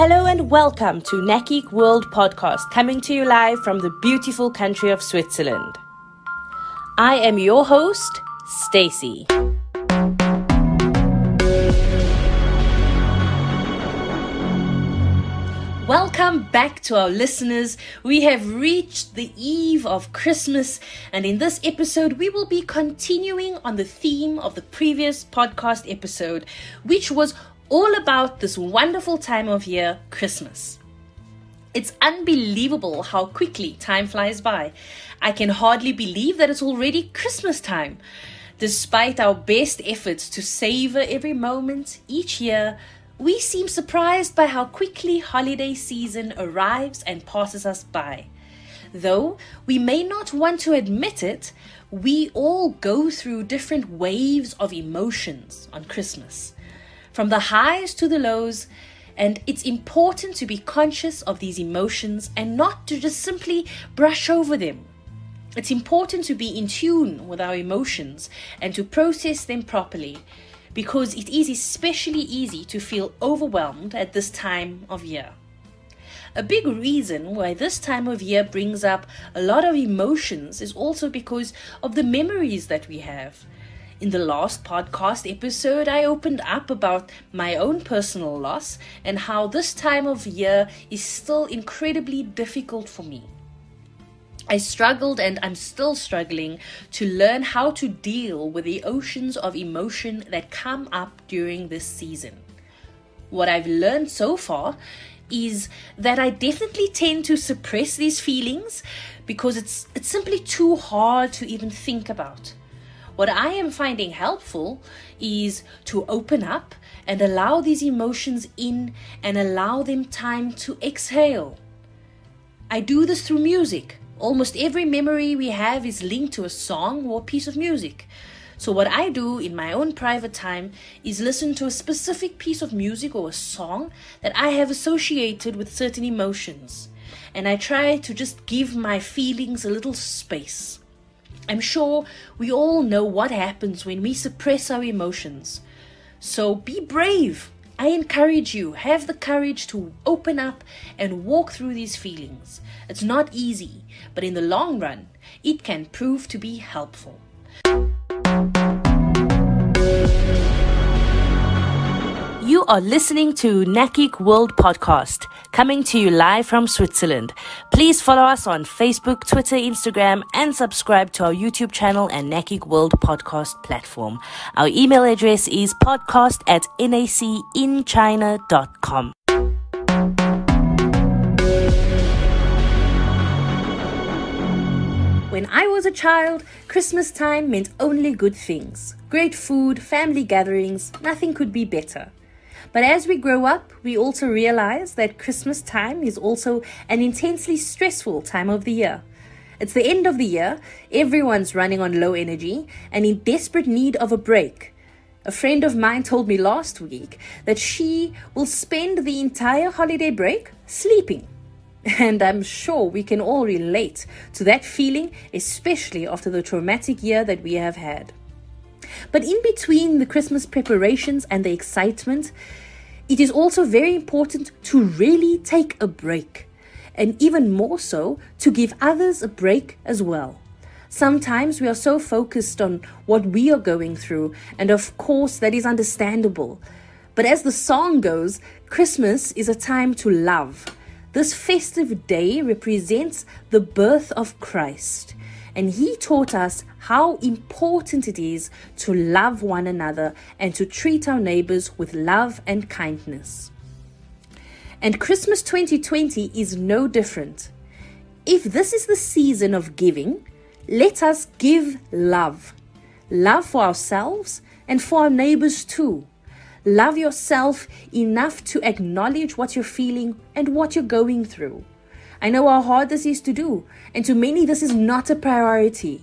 Hello and welcome to NACIC World Podcast, coming to you live from the beautiful country of Switzerland. I am your host, Stacy. Welcome back to our listeners. We have reached the eve of Christmas, and in this episode, we will be continuing on the theme of the previous podcast episode, which was all about this wonderful time of year, Christmas. It's unbelievable how quickly time flies by. I can hardly believe that it's already Christmas time. Despite our best efforts to savor every moment each year, we seem surprised by how quickly holiday season arrives and passes us by. Though we may not want to admit it, we all go through different waves of emotions on Christmas, from the highs to the lows, and it's important to be conscious of these emotions and not to just simply brush over them. It's important to be in tune with our emotions and to process them properly, because it is especially easy to feel overwhelmed at this time of year. A big reason why this time of year brings up a lot of emotions is also because of the memories that we have. In the last podcast episode, I opened up about my own personal loss and how this time of year is still incredibly difficult for me. I struggled, and I'm still struggling, to learn how to deal with the oceans of emotion that come up during this season. What I've learned so far is that I definitely tend to suppress these feelings because it's simply too hard to even think about. What I am finding helpful is to open up and allow these emotions in and allow them time to exhale. I do this through music. Almost every memory we have is linked to a song or a piece of music. So what I do in my own private time is listen to a specific piece of music or a song that I have associated with certain emotions. And I try to just give my feelings a little space. I'm sure we all know what happens when we suppress our emotions. So be brave. I encourage you, have the courage to open up and walk through these feelings. It's not easy, but in the long run, it can prove to be helpful. You are listening to NACIC World Podcast, coming to you live from Switzerland. Please follow us on Facebook, Twitter, Instagram, and subscribe to our YouTube channel and NACIC World Podcast platform. Our email address is podcast@nacinchina.com. When I was a child, Christmas time meant only good things. Great food, family gatherings, nothing could be better. But as we grow up, we also realize that Christmas time is also an intensely stressful time of the year. It's the end of the year, everyone's running on low energy and in desperate need of a break. A friend of mine told me last week that she will spend the entire holiday break sleeping. And I'm sure we can all relate to that feeling, especially after the traumatic year that we have had. But in between the Christmas preparations and the excitement, it is also very important to really take a break, and even more so, to give others a break as well. Sometimes we are so focused on what we are going through, and of course that is understandable. But as the song goes, Christmas is a time to love. This festive day represents the birth of Christ. And he taught us how important it is to love one another and to treat our neighbors with love and kindness. And Christmas 2020 is no different. If this is the season of giving, let us give love. Love for ourselves and for our neighbors too. Love yourself enough to acknowledge what you're feeling and what you're going through. I know how hard this is to do, and to many this is not a priority.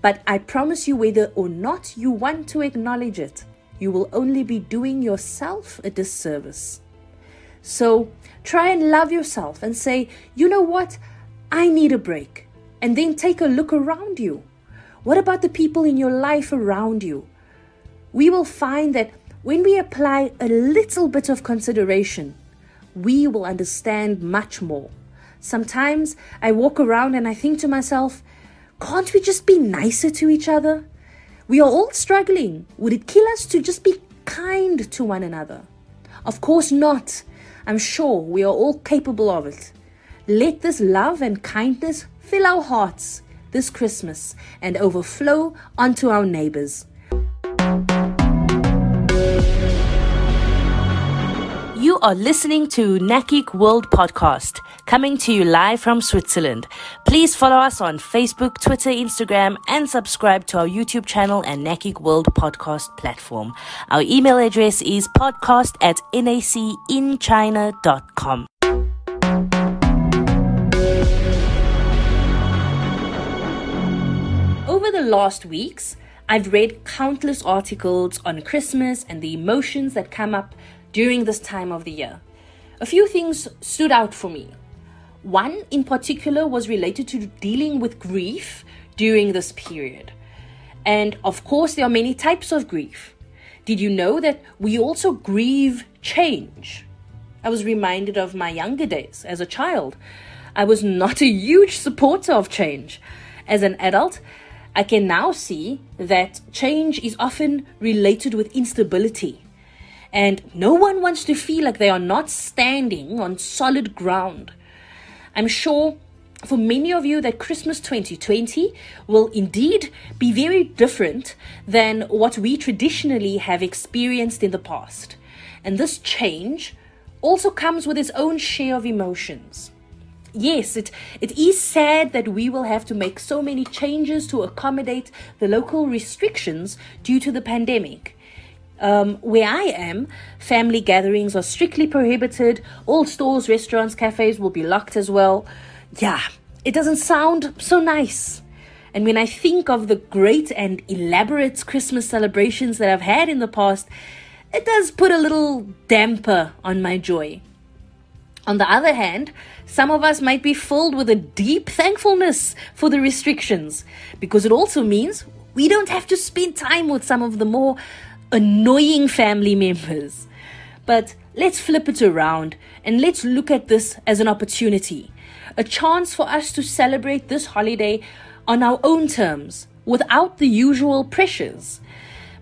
But I promise you, whether or not you want to acknowledge it, you will only be doing yourself a disservice. So try and love yourself and say, you know what, I need a break. And then take a look around you. What about the people in your life around you? We will find that when we apply a little bit of consideration, we will understand much more. Sometimes I walk around and I think to myself, can't we just be nicer to each other? We are all struggling. Would it kill us to just be kind to one another? Of course not. I'm sure we are all capable of it. Let this love and kindness fill our hearts this Christmas and overflow onto our neighbors. You are listening to NACIC World Podcast, coming to you live from Switzerland. Please follow us on Facebook, Twitter, Instagram, and subscribe to our YouTube channel and NACIC World Podcast platform. Our email address is podcast@nacinchina.com. Over the last weeks, I've read countless articles on Christmas and the emotions that come up during this time of the year. A few things stood out for me. One in particular was related to dealing with grief during this period. And of course, there are many types of grief. Did you know that we also grieve change? I was reminded of my younger days as a child. I was not a huge supporter of change. As an adult, I can now see that change is often related with instability. And no one wants to feel like they are not standing on solid ground. I'm sure for many of you that Christmas 2020 will indeed be very different than what we traditionally have experienced in the past. And this change also comes with its own share of emotions. Yes, it is sad that we will have to make so many changes to accommodate the local restrictions due to the pandemic. Where I am, family gatherings are strictly prohibited. All stores, restaurants, cafes will be locked as well. Yeah, it doesn't sound so nice. And when I think of the great and elaborate Christmas celebrations that I've had in the past, it does put a little damper on my joy. On the other hand, some of us might be filled with a deep thankfulness for the restrictions, because it also means we don't have to spend time with some of the more annoying family members. But let's flip it around and let's look at this as an opportunity, a chance for us to celebrate this holiday on our own terms, without the usual pressures.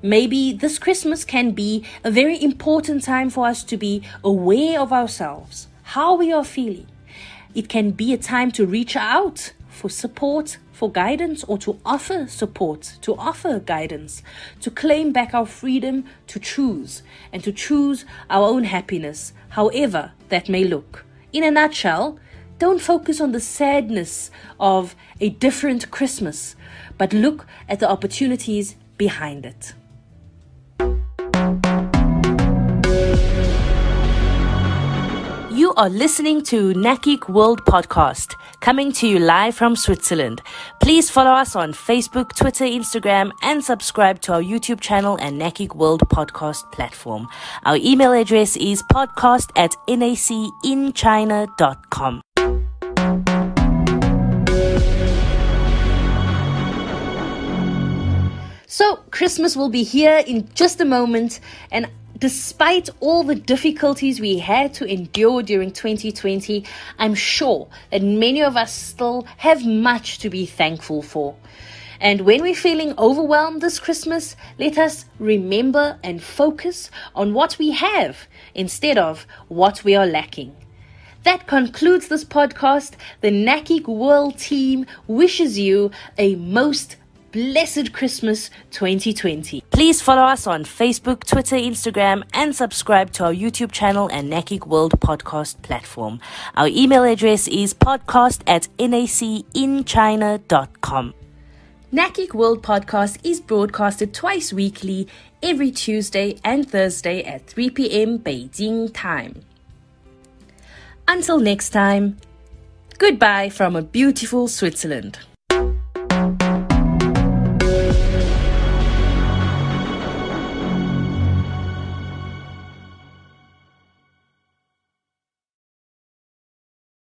Maybe this Christmas can be a very important time for us to be aware of ourselves, how we are feeling. It can be a time to reach out for support, for guidance, or to offer support, to offer guidance, to claim back our freedom to choose and to choose our own happiness, however that may look. In a nutshell, don't focus on the sadness of a different Christmas, but look at the opportunities behind it. You are listening to NACIC World Podcast, coming to you live from Switzerland. Please follow us on Facebook, Twitter, Instagram, and subscribe to our YouTube channel and NACIC World Podcast platform. Our email address is podcast@nacinchina.com. So Christmas will be here in just a moment, and despite all the difficulties we had to endure during 2020, I'm sure that many of us still have much to be thankful for. And when we're feeling overwhelmed this Christmas, let us remember and focus on what we have instead of what we are lacking. That concludes this podcast. The NACIC World team wishes you a most blessed Christmas 2020. Please follow us on Facebook, Twitter, Instagram, and subscribe to our YouTube channel and NACIC World Podcast platform. Our email address is podcast@nacinchina.com. NACIC World Podcast is broadcasted twice weekly, every Tuesday and Thursday at 3 p.m. Beijing time. Until next time, goodbye from a beautiful Switzerland.